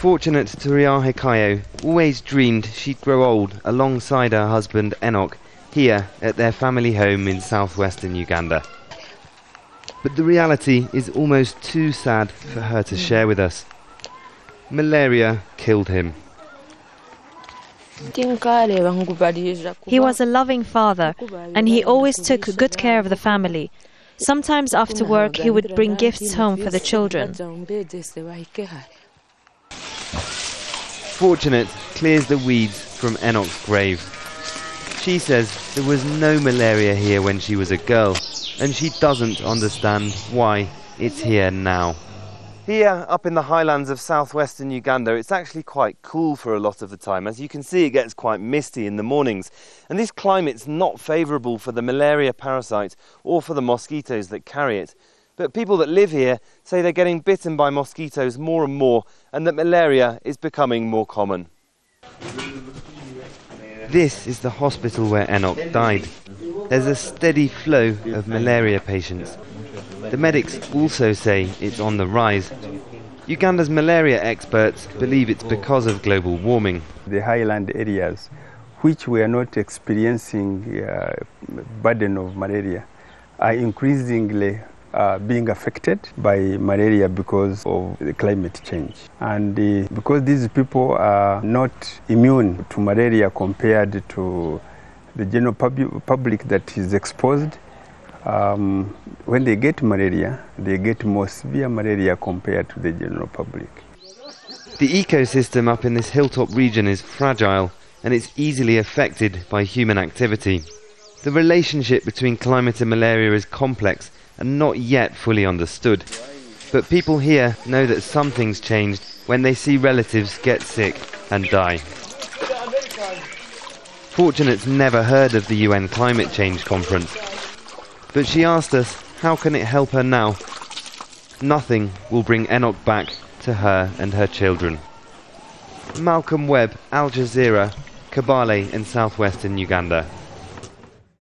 Fortunate Teriyahe Kayo always dreamed she'd grow old alongside her husband Enoch here at their family home in southwestern Uganda. But the reality is almost too sad for her to share with us. Malaria killed him. He was a loving father, and he always took good care of the family. Sometimes after work he would bring gifts home for the children. Fortunate clears the weeds from Enoch's grave. She says there was no malaria here when she was a girl, and she doesn't understand why it's here now. Here, up in the highlands of southwestern Uganda, it's actually quite cool for a lot of the time. As you can see, it gets quite misty in the mornings. And this climate's not favourable for the malaria parasite or for the mosquitoes that carry it. But people that live here say they're getting bitten by mosquitoes more and more, and that malaria is becoming more common. This is the hospital where Enoch died. There's a steady flow of malaria patients. The medics also say it's on the rise. Uganda's malaria experts believe it's because of global warming. The highland areas, which were not experiencing burden of malaria, are increasingly being affected by malaria because of the climate change. And because these people are not immune to malaria compared to the general public that is exposed, when they get malaria, they get more severe malaria compared to the general public. The ecosystem up in this hilltop region is fragile, and it's easily affected by human activity. The relationship between climate and malaria is complex and not yet fully understood. But people here know that something's changed when they see relatives get sick and die. Fortunate's never heard of the UN Climate Change Conference. But she asked us, how can it help her now? Nothing will bring Enoch back to her and her children. Malcolm Webb, Al Jazeera, Kabale in southwestern Uganda.